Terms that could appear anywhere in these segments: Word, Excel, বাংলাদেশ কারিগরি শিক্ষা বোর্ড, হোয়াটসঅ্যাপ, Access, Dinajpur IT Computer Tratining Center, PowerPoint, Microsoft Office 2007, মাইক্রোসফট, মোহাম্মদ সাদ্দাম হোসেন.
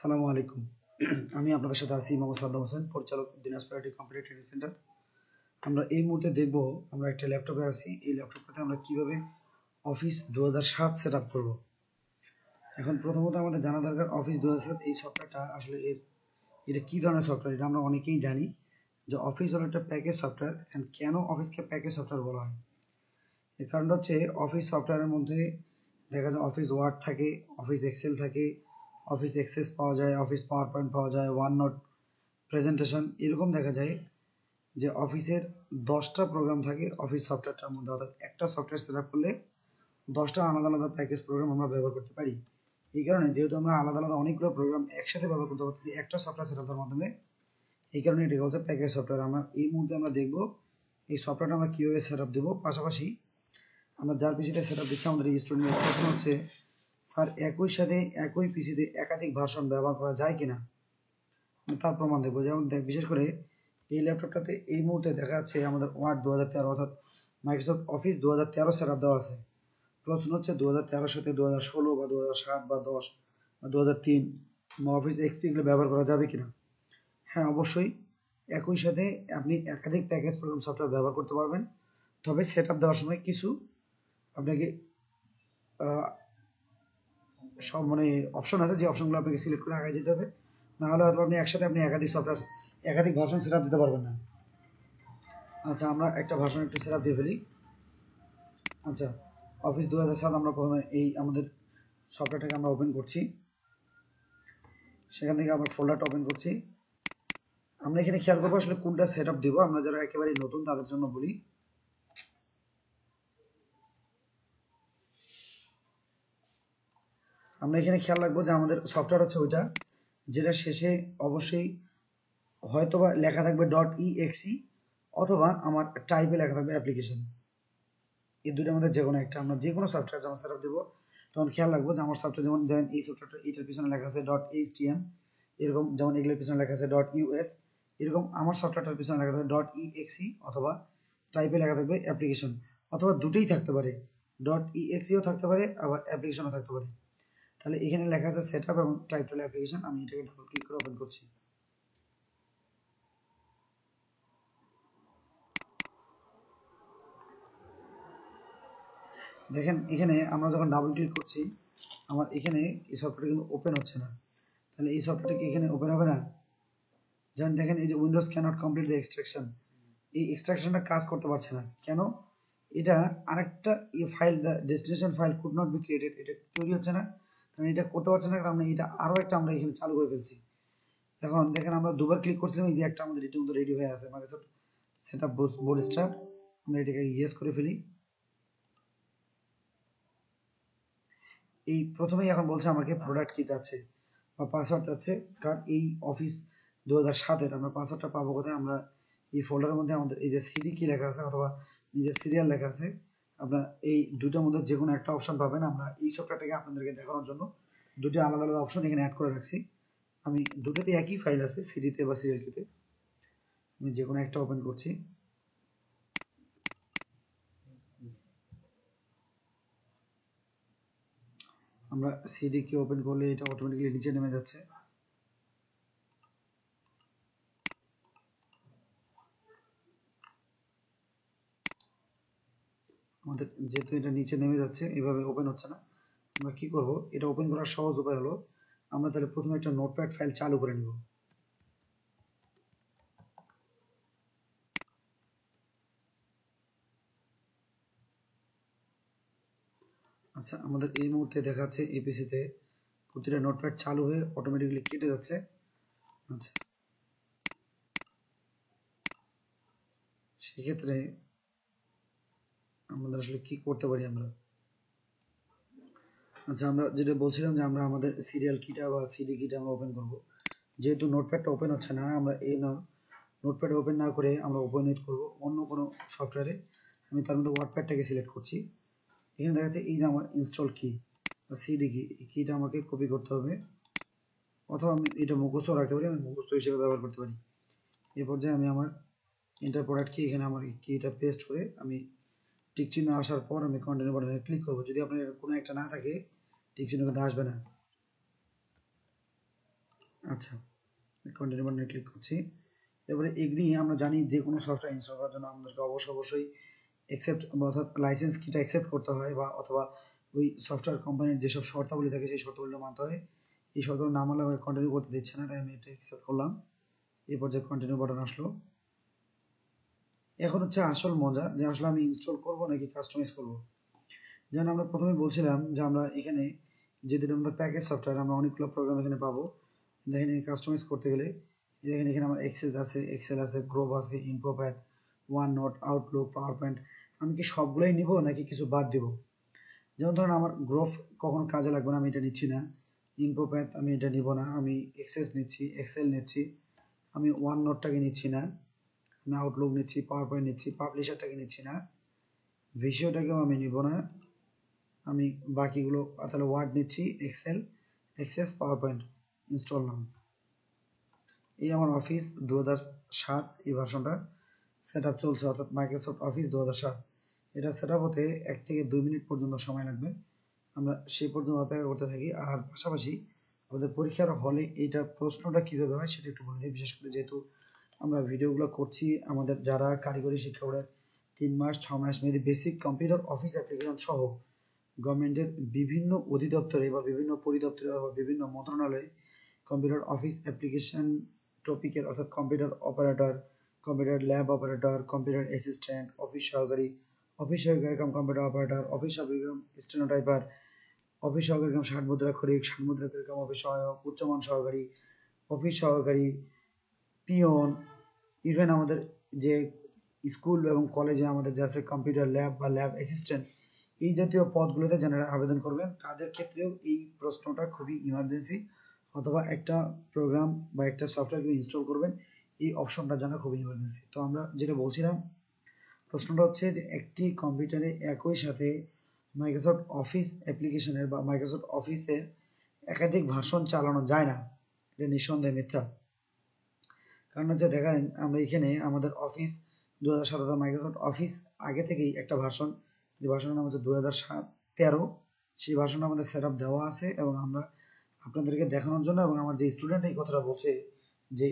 সালামু আলাইকুম আমি আপনাদের সাথে আছি মোহাম্মদ সাদ্দাম হোসেন পরিচালক Dinajpur IT company training centre. আমরা এই মুহূর্তে দেখব আমরা একটা ল্যাপটপে আছি, এই ল্যাপটপটাতে আমরা কিভাবে অফিস 2007 সেটআপ করব। এখন প্রথমত আমাদের জানা দরকার অফিস 2007 এই সফটওয়্যারটা আসলে এটা কি ধরনের সফটওয়্যার। এটা আমরা অনেকেই জানি যে অফিস হলো একটা প্যাকেজ সফটওয়্যার। এন্ড কেন অফিসকে প্যাকেজ সফটওয়্যার বলা হয়, এর কারণটা হচ্ছে অফিস সফটওয়্যারের মধ্যে দেখা যায় অফিস ওয়ার্ড থাকে, অফিস এক্সেল থাকে, অফিস অ্যাক্সেস পাওয়া যায়, অফিস পাওয়ার পয়েন্ট পাওয়া যায়, ওয়ান নোট প্রেজেন্টেশন। এরকম দেখা যায় যে অফিসের 10টা প্রোগ্রাম থাকে অফিস সফটওয়্যারটার মধ্যে, অর্থাৎ একটা সফটওয়্যার সেট আপ করলে 10টা আলাদা আলাদা প্যাকেজ প্রোগ্রাম আমরা ব্যবহার করতে পারি। এই কারণে যেহেতু আমরা আলাদা আলাদা অনেকগুলো প্রোগ্রাম একসাথে ব্যবহার করতে পারতেছি একটা সফটওয়্যার সেট আপের মাধ্যমে, এই কারণে এটাকে বলছে প্যাকেজ সফটওয়্যার। আমরা এই মুহূর্তে আমরা দেখবো এই সফটওয়্যারটা আমরা কীভাবে সেট আপ দেবো। পাশাপাশি আমরা যার পিসিতে সেট আপ দিচ্ছি আমাদের স্টুডেন্টের প্রশ্ন হচ্ছে স্যার একই সাথে একই পিসিতে একাধিক ভার্সন ব্যবহার করা যায় কিনা, তার প্রমাণ দেবো। যেমন বিশেষ করে এই ল্যাপটপটাতে এই মুহূর্তে দেখা যাচ্ছে আমাদের ওয়ার্ড 2013 অর্থাৎ মাইক্রোসফট অফিস 2013 সেট আপ দেওয়া আছে। প্রশ্ন হচ্ছে 2013 সাথে 2016 বা 2007 বা 10 বা 2003 বা অফিস এক্সপি এগুলো ব্যবহার করা যাবে কিনা। হ্যাঁ, অবশ্যই একই সাথে আপনি একাধিক প্যাকেজ প্রোগ্রাম সফটওয়্যার ব্যবহার করতে পারবেন, তবে সেট আপ দেওয়ার সময় কিছু আপনাকে সব অপশন আছে, যে অপশনগুলো আপনাকে সিলেক্ট করে আগে যেতে হবে, নাহলে হয়তো আপনি একাধিক সফটওয়্যার একাধিক ভার্সন সেট আপ দিতে পারবেন না। আচ্ছা, আমরা একটা ভার্সন একটু সেট আপ দিয়ে ফেলি। আচ্ছা, অফিস 2007 আমরা প্রথমে এই আমাদের সফটওয়্যারটাকে আমরা ওপেন করছি, সেখান থেকে আমরা ফোল্ডারটা ওপেন করছি। আমরা এখানে খেয়াল করবো আসলে কোনটা সেট আপ দেবো। আমরা যারা একেবারে নতুন তাদের জন্য বলি, আমরা এখানে খেয়াল রাখবো যে আমাদের সফটওয়্যার হচ্ছে ওইটা যেটা শেষে অবশ্যই হয়তোবা লেখা থাকবে .exe অথবা আমার টাইপে লেখা থাকবে অ্যাপ্লিকেশন। এই দুটোর মধ্যে যে কোনো একটা, আমরা যে কোনো সফটওয়্যার যখন সেট আপ দেবো তখন খেয়াল রাখবো যে আমার সফটওয়্যার যেমন ধরেন এই সফটওয়্যারটা এইটার পিছনে লেখা আছে .htm, এরকম যেমন এগুলোর পিছনে লেখা আছে .us, এরকম আমার সফটওয়্যারটার পিছনে লেখা থাকবে .exe অথবা টাইপে লেখা থাকবে অ্যাপ্লিকেশন, অথবা দুটোই থাকতে পারে, .exeও থাকতে পারে আবার অ্যাপ্লিকেশনও থাকতে পারে। তাহলে এখানে লেখা আছে সেট আপ এবং টাইটেল অ্যাপ্লিকেশন, আমি এটাকে ডাবল ক্লিক করে ওপেন করছি। দেখেন এখানে আমরা যখন ডাবল ক্লিক করছি আমার এখানে এই সফটওয়্যারটা কিন্তু ওপেন হচ্ছে না। তাহলে এই সফটওয়্যারটা কি এখানে ওপেন হবে না? যেমন দেখেন এই যে Windows cannot complete the extraction, এই এক্সট্রাকশনটা কাজ করতে পারছে না। কেন? এটা আরেকটা file, the destination file could not be created, এটা তৈরি হচ্ছে না, কারণ এটা করতে পারছে না, কারণ এটা আরও একটা আমরা এখানে চালু করে ফেলছি। এখন দেখেন আমরা দুবার ক্লিক করছিলাম, এই যে একটা আমাদের এটির মতো রেডি হয়ে আছে মাইক্রোসফট set up board start, আমরা এটাকে ইয়েস করে ফেলি। এই প্রথমেই এখন বলছে আমাকে প্রোডাক্ট কি যাচ্ছে বা পাসওয়ার্ড যাচ্ছে, কারণ এই অফিস 2007-এর আমরা পাসওয়ার্ডটা পাবো কোথায়? আমরা এই ফোল্ডারের মধ্যে আমাদের এই যে সিডি কি লেখা আছে অথবা এই যে সিরিয়াল লেখা আছে, আপনার এই দুটোর মধ্যে যে কোনো একটা অপশন পাবেন। আমরা এই সফটওয়্যারটাকে আপনাদেরকে দেখানোর জন্য দুটো আলাদা আলাদা অপশন এখানে অ্যাড করে রাখছি। আমি দুটোতে একই ফাইল আছে, সিডিতে বা সিরিয়ালটিতে, আমি যে কোনো একটা ওপেন করছি। আমরা সিডি কে ওপেন করলে এটা অটোমেটিক্যালি নিচে নেমে যাচ্ছে। আমাদের যেহেতু এটা নিচে নেমে যাচ্ছে, এভাবে ওপেন হচ্ছে না, আমরা কি করব? এটা ওপেন করার সহজ উপায় হলো আমরা তাহলে প্রথমে একটা নোটপ্যাড ফাইল চালু করে নিব। আচ্ছা, আমাদের এই মুহূর্তে দেখাচ্ছে এপিসিতে প্রতিটা নোটপ্যাড চালু হয়ে অটোমেটিক্যালি কেটে যাচ্ছে। আচ্ছা, সেক্ষেত্রে আমাদের আসলে কি করতে পারি আমরা? আচ্ছা, আমরা যেটা বলছিলাম যে আমরা আমাদের সিরিয়াল কিটা বা সিডি কিটা আমরা ওপেন করব। যেহেতু নোটপ্যাডটা ওপেন হচ্ছে না, আমরা এই নোটপ্যাড ওপেন না করে আমরা ওপেন করব অন্য কোনো সফটওয়্যারে। আমি তার মধ্যে ওয়ার্ডপ্যাডটাকে সিলেক্ট করছি। এখানে দেখা যাচ্ছে এই যে আমার ইনস্টল কি বা সিডি কি, এই কিটা আমাকে কপি করতে হবে, অথবা আমি এটা মুখস্থ রাখতে পারি, আমি মুখস্থ হিসেবে ব্যবহার করতে পারি। এই পর্যায়ে আমি আমার এন্টার প্রোডাক্ট কি, এখানে আমার কিটা পেস্ট করে আমি টিক চিহ্ন আসার পর আমি কন্টিনিউ বাটনে ক্লিক করব। যদি আপনার কোনো একটা না থাকে টিক চিহ্ন কিন্তু আসবে না। अच्छा कंटिन्यू बटन क्लिक कर सॉफ्टवेयर इंस्टॉल करार अवश्य अवश्य एक्सेप्ट अर्थात लाइसेंस की एक्सेप्ट करते हैं अथवा वही सॉफ्टवेयर कम्पानी जिस सब शर्तावली थे से शर्तवल मानते हैं ये शर्त ना मानले कंटिन्यू करते दीचे ना तई एक्सेप्ट कर लाम ये पर्याय कंटिन्यू बटन आसलो এখন হচ্ছে আসল মজা যে আসলে আমি ইনস্টল করব নাকি কাস্টমাইজ করব। যেমন আমরা প্রথমে বলছিলাম যে আমরা এখানে যেদিন আমাদের প্যাকেজ সফটওয়্যার আমরা অনেকগুলো প্রোগ্রাম এখানে পাবো। দেখেন এই কাস্টমাইজ করতে গেলে দেখেন এখানে আমার এক্সেস আছে, এক্সেল আছে, গ্রোভ আছে, InfoPath, OneNote, Outlook, PowerPoint. আমি কি সবগুলোই নিব নাকি কিছু বাদ দেব? যেমন ধরেন আমার গ্রোভ কখনো কাজে লাগবে না, আমি এটা নিচ্ছি না। ইনফোপ্যাড আমি এটা নিব না, আমি এক্সেস নিচ্ছি, এক্সেল নিচ্ছি, আমি ওয়ান নোটটাকে নিচ্ছি না, मैं आउटलुक नहीं, पावर पॉइंट नहीं, पब्लिशर टाके नहीं ना, भिसिओ टाके निब ना, आमी बाकीगुलो अर्थात वार्ड नहीं, Excel, Access, PowerPoint install नाम ये आमार अफिस 2007 वर्जनटा सेटअप चलते अर्थात माइक्रोसॉफ्ट अफिस 2007 एटा सेटअप होते 1 থেকে 2 मिनट पर्यन्त समय लागबे आमरा सेई पर्यन्त अपेक्षा करते थाकि आर पाशापाशि आमादेर परीक्षार हले एटा प्रश्नटा किभाबे हय सेटा एकटु बले दिই विशेष करे जेहेतु আমরা ভিডিওগুলো করছি আমাদের যারা কারিগরি শিক্ষা বোর্ডের 3 মাস 6 মাস মেয়াদী বেসিক কম্পিউটার অফিস অ্যাপ্লিকেশন সহ গভর্নমেন্টের বিভিন্ন অধিদপ্তরে বা বিভিন্ন পরিদপ্তরে বা বিভিন্ন মন্ত্রণালয়ে কম্পিউটার অফিস অ্যাপ্লিকেশন টপিকের অর্থাৎ computer operator, computer lab operator, computer assistant, office সহকারী, অফিস সহকারী কাম কম্পিউটার অপারেটর, অফিস সহকারী কাম স্টেনোটাইপার, অফিস সহকারী কাম ষাটমুদ্রা খরিক, ষাটমুদ্রা খরিক কাম অফিস সহায়ক, উচ্চমান সহকারী, অফিস সহকারী, পিয়ন, ইভেন আমাদের যে স্কুল এবং কলেজে আমাদের যে আছে কম্পিউটার ল্যাব বা ল্যাব অ্যাসিস্ট্যান্ট, এই জাতীয় পদগুলোতে যারা আবেদন করবেন তাদের ক্ষেত্রেও এই প্রশ্নটা খুবই ইমার্জেন্সি অথবা একটা প্রোগ্রাম বা একটা সফটওয়্যার ইনস্টল করবেন এই অপশনটা জানা খুবই ইমার্জেন্সি। তো আমরা যেটা বলছিলাম প্রশ্নটা হচ্ছে যে একটি কম্পিউটারে একই সাথে মাইক্রোসফট অফিস অ্যাপ্লিকেশনের বা মাইক্রোসফট অফিসের একাধিক ভার্সন চালানো যায় না, এটা নিঃসন্দেহে মিথ্যা। कारण जो देखें अफिस 2007 अर्थात माइक्रोसफ्ट अफिस आगे एक भार्सन भार्सन नाम हो 2013 से भार्सन सेटअप देवा अपन के देखान जो स्टूडेंट कथा बोलते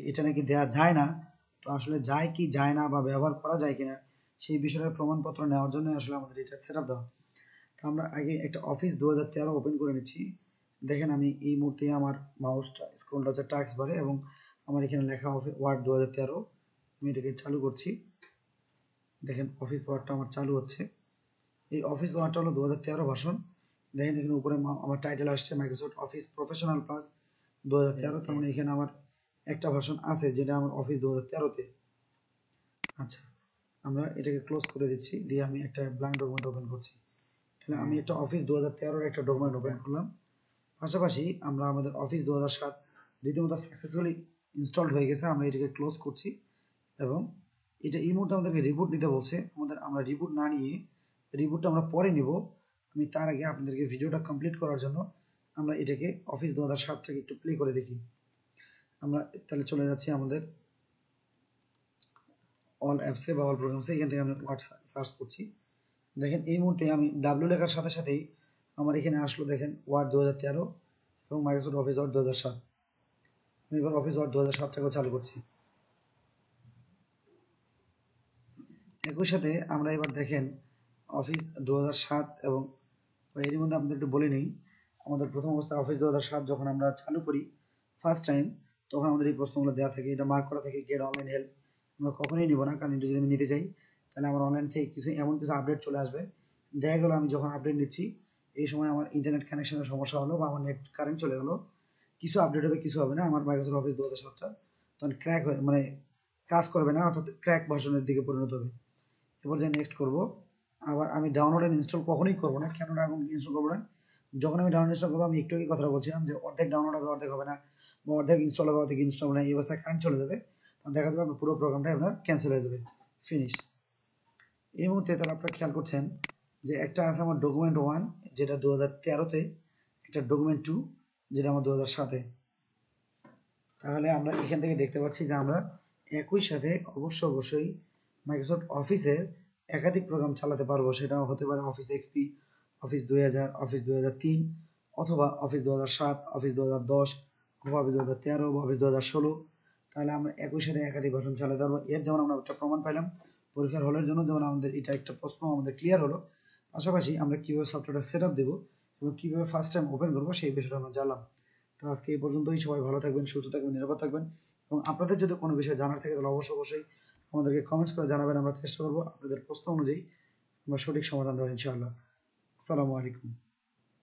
ये ना कि देा जाए ना तो आसले जाए कि जाए ना व्यवहार करा जाए कि ना से विषय प्रमाणपत्र नेवार सेटअप देवा। तो आगे एक अफिस 2013 ओपेन कर देखें ये मुहूर्ते माउस स्क्रल टास्क बारे और हमारे इन्हें लेखा वार्ड 2013 मैं ये चालू कर अफिस वार्ड चालू होफिस वार्ड हलो 2013 भार्सन देखें ऊपर टाइटल आसछे माइक्रोसफ्ट अफिस प्रोफेशनल प्लस 2013 तर मैं ये एक भार्सन आछे जेटा अफिस 2013 अच्छा हमें ये क्लोज कर दीची दिए हमें एक ब्लैंक डकुमेंट ओपेन करी एक अफिस 2013 एक डकुमेंट ओपेन कर लाम पाशापाशी अफिस 2007 रीतिमत सक्सेसफुली ইনস্টলড হয়ে গেছে। আমরা এটাকে ক্লোজ করছি এবং এটা এই মুহূর্তে আমাদেরকে রিবুট নিতে বলছে। আমরা রিবুট না নিয়ে রিবুটটা আমরা পরে নিব। আমি তার আগে আপনাদেরকে ভিডিওটা কমপ্লিট করার জন্য আমরা এটাকে অফিস 2007 থেকে একটু প্লে করে দেখি। আমরা তাহলে চলে যাচ্ছি আমাদের অল অ্যাপসে বা অল প্রোগ্রামসে, এখান থেকে আমরা হোয়াটসঅ্যাপ সার্চ করছি। দেখেন এই মুহূর্তে আমি ডাব্লিউ লেখার সাথে সাথেই আমার এখানে আসলো দেখেন ওয়ার্ড 2013 এবং মাইক্রোসফট Office Word 2007। Office Word 2007 টাকে চালু করছি। একই সাথে আমরা এবার দেখেন অফিস 2007 এবং এর মধ্যে আপনাদের একটু বলে নেই, আমাদের প্রথম অবস্থায় অফিস 2007 যখন আমরা চালু করি ফার্স্ট টাইম তখন আমাদের এই প্রশ্নগুলো দেওয়া থাকে, এটা মার্ক করা থাকে গেট অনলাইন হেল্প। আমরা কখনোই নিব না, কারণ এটা যদি আমি নিতে যাই তাহলে আমার অনলাইন থেকে কিছু এমন কিছু আপডেট চলে আসবে। দেখা গেল আমি যখন আপডেট নিচ্ছি এই সময় আমার ইন্টারনেট কানেকশনের সমস্যা হলো বা আমার নেট কারেন্ট চলে গেলো, কিছু আপডেট হবে কিছু হবে না, আমার মাইক্রোসফট অফিস 2007 তখন ক্র্যাক হয়ে মানে কাজ করবে না, অর্থাৎ ক্র্যাক ভার্সনের দিকে পরিণত হবে। এরপর যে নেক্সট করব, আবার আমি ডাউনলোড অ্যান্ড ইনস্টল কখনোই করবো না। কেন ডাউনলোড ইনস্টল করবো না? যখন আমি ডাউনলোড ইনস্টল করবো আমি একটু আগে কথা বলছিলাম যে অর্ধেক ডাউনলোড হবে অর্ধেক হবে না বা অর্ধেক ইনস্টল হবে অর্ধেক ইনস্টল হবে না, এই অবস্থায় কারেন্ট চলে যাবে, তখন দেখা যাবে আপনার পুরো প্রোগ্রামটা আপনার ক্যান্সেল হয়ে যাবে, ফিনিশ। এই মুহূর্তে তাহলে আপনারা খেয়াল করছেন যে একটা আছে আমার ডকুমেন্ট 1 যেটা 2013-তে, একটা ডকুমেন্ট 2 যেটা আমার 2007-এ। তাহলে আমরা এখান থেকে দেখতে পাচ্ছি যে আমরা একই সাথে অবশ্যই মাইক্রোসফট অফিসের একাধিক প্রোগ্রাম চালাতে পারবো। সেটা হতে পারে অফিস এক্সপি, অফিস 2000, অফিস 2003 অথবা অফিস 2007, অফিস 2010, অফিস 2013 অফিস 2016 তাহলে আমরা একই সাথে একাধিক ভার্সন চালাতে পারবো। এর যেমন আমরা একটা প্রমাণ পাইলাম পরীক্ষার হলের জন্য, যেমন আমাদের এটা একটা প্রশ্ন আমাদের ক্লিয়ার হলো। পাশাপাশি আমরা কিভাবে সফটওয়্যারটা সেট আপ দেব এবং কিভাবে ফার্স্ট টাইম ওপেন করবো সেই বিষয়টা আমরা জানলাম। তো আজকে এই পর্যন্তই, সবাই ভালো থাকবেন, সুস্থ থাকবেন, নিরাপদ থাকবেন এবং আপনাদের যদি কোনো বিষয় জানার থাকে তাহলে অবশ্যই আমাদেরকে কমেন্টস করে জানাবেন। আমরা চেষ্টা করবো আপনাদের প্রশ্ন অনুযায়ী আমরা সঠিক সমাধান দেওয়ার ইনশাআল্লাহ। আসসালামু আলাইকুম।